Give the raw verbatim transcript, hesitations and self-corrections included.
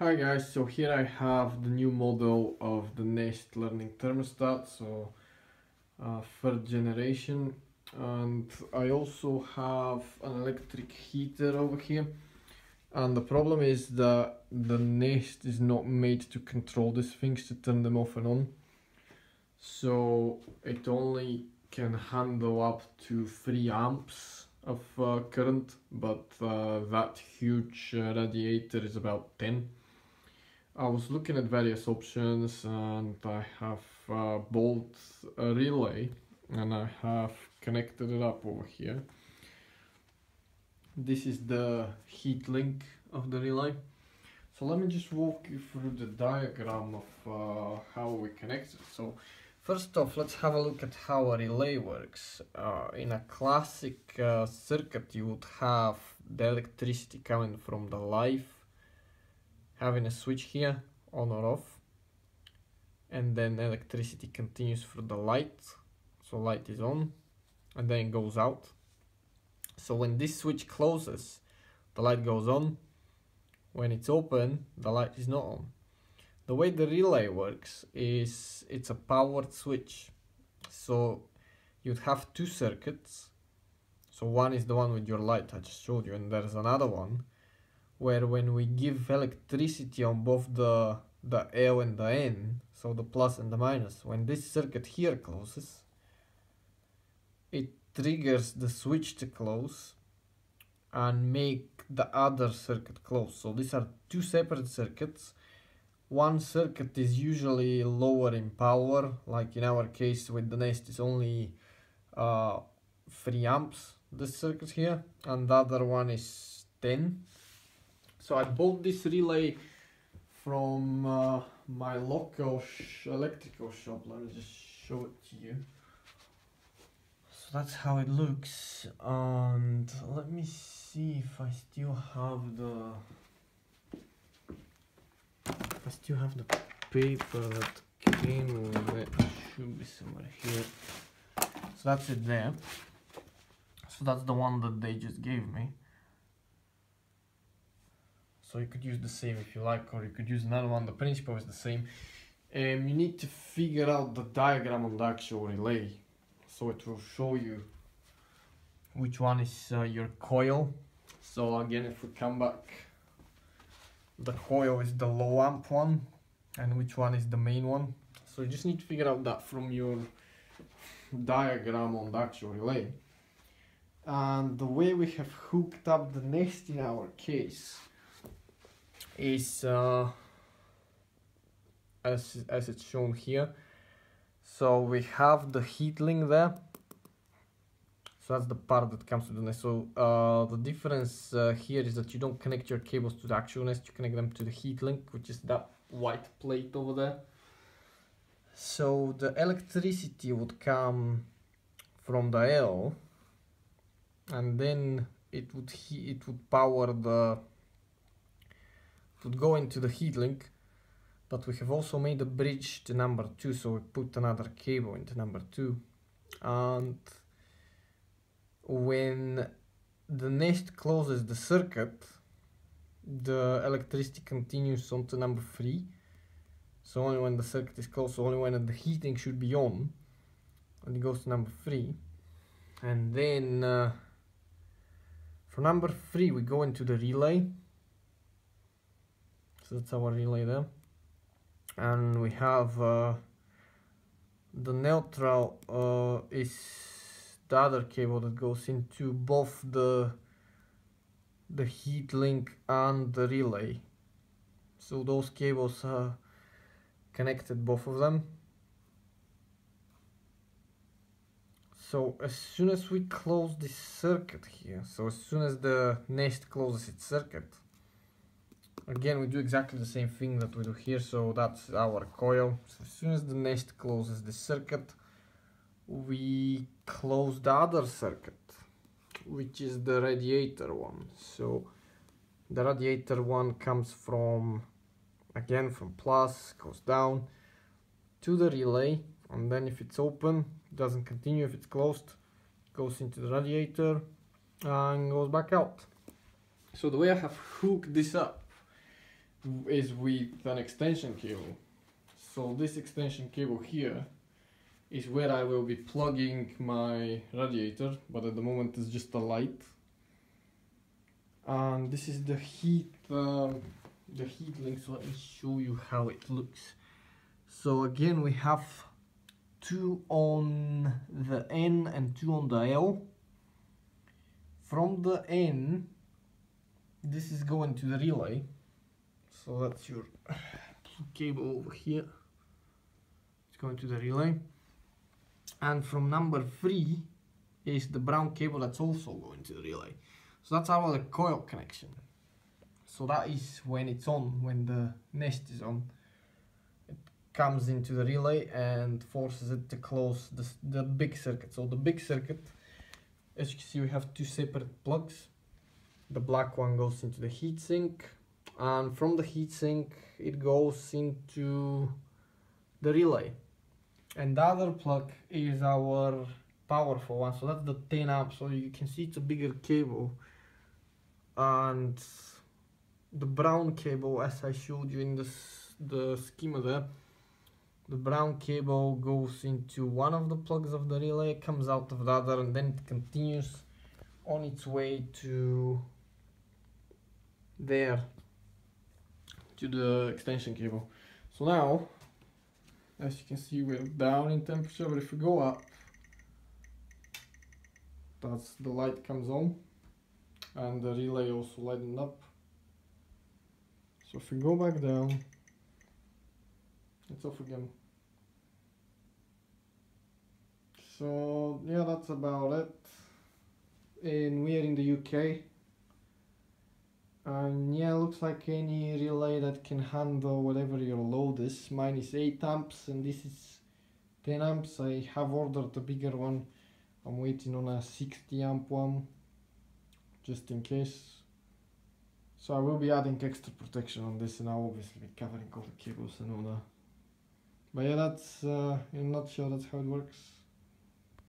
Hi guys, so here I have the new model of the Nest learning thermostat, so uh, third generation, and I also have an electric heater over here. And the problem is that the Nest is not made to control these things, to turn them off and on, so it only can handle up to three amps of uh, current, but uh, that huge uh, radiator is about ten. I was looking at various options, and I have uh, bought a relay and I have connected it up over here. This is the heat link of the relay. So let me just walk you through the diagram of uh, how we connect it. So first off, let's have a look at how a relay works. Uh, in a classic uh, circuit, you would have the electricity coming from the light, having a switch here, on or off, and then electricity continues through the light, so light is on, and then it goes out. So when this switch closes, the light goes on. When it's open, the light is not on. The way the relay works is it's a powered switch, so you'd have two circuits. So one is the one with your light I just showed you, and there's another one where when we give electricity on both the, the L and the N, so the plus and the minus, when this circuit here closes, it triggers the switch to close and make the other circuit close. So these are two separate circuits. One circuit is usually lower in power, like in our case with the Nest is only uh, three amps, this circuit here, and the other one is ten. So I bought this relay from uh, my local sh electrical shop. Let me just show it to you. So that's how it looks, and let me see if I still have the I still have the paper that came with it. It should be somewhere here. So that's it there. So that's the one that they just gave me. So you could use the same if you like, or you could use another one. The principle is the same. Um, you need to figure out the diagram on the actual relay. So it will show you which one is uh, your coil. So again, if we come back, the coil is the low amp one, and which one is the main one. So you just need to figure out that from your diagram on the actual relay. And the way we have hooked up the Nest in our case is uh, as, as it's shown here. So we have the heat link there, so that's the part that comes to the Nest. So uh, the difference uh, here is that you don't connect your cables to the actual Nest, you connect them to the heat link, which is that white plate over there. So the electricity would come from the L, and then it would he it would power the it would go into the heat link. But we have also made a bridge to number two, so we put another cable into number two. And when the Nest closes the circuit, the electricity continues on to number three. So only when the circuit is closed, so only when the heating should be on, and it goes to number three. And then uh, for number three, we go into the relay. So that's our relay there. And we have uh, the neutral uh, is the other cable that goes into both the the heat link and the relay. So those cables are connected, both of them. So as soon as we close this circuit here, so as soon as the Nest closes its circuit, again, we do exactly the same thing that we do here, so that's our coil. So as soon as the Nest closes the circuit, we close the other circuit, which is the radiator one. So the radiator one comes from, again, from plus, goes down to the relay, and then if it's open, it doesn't continue. If it's closed, it goes into the radiator and goes back out. So the way I have hooked this up is with an extension cable. So this extension cable here is where I will be plugging my radiator, but at the moment it's just a light. And this is the heat um, the heat link, so let me show you how it looks. So again, we have two on the N and two on the L. From the N, this is going to the relay, so that's your cable over here, it's going to the relay. And from number three is the brown cable that's also going to the relay. So that's our coil connection. So that is when it's on, when the Nest is on, it comes into the relay and forces it to close the, the big circuit. So the big circuit, as you can see, we have two separate plugs. The black one goes into the heatsink, and from the heatsink it goes into the relay. And the other plug is our powerful one, so that's the ten amp. So you can see it's a bigger cable, and the brown cable, as I showed you in the the schema there, the brown cable goes into one of the plugs of the relay, comes out of the other, and then it continues on its way to there, to the extension cable. So now, as you can see, we're down in temperature, but if we go up, that's the light comes on and the relay also lightened up. So if we go back down, it's off again. So yeah, that's about it. And we are in the U K, and yeah, looks like any relay that can handle whatever your load is. Mine is eight amps and this is ten amps. I have ordered a bigger one, I'm waiting on a sixty amp one just in case. So I will be adding extra protection on this, and I'll obviously be covering all the cables and all that. But yeah, that's uh, in a nutshell, that's how it works.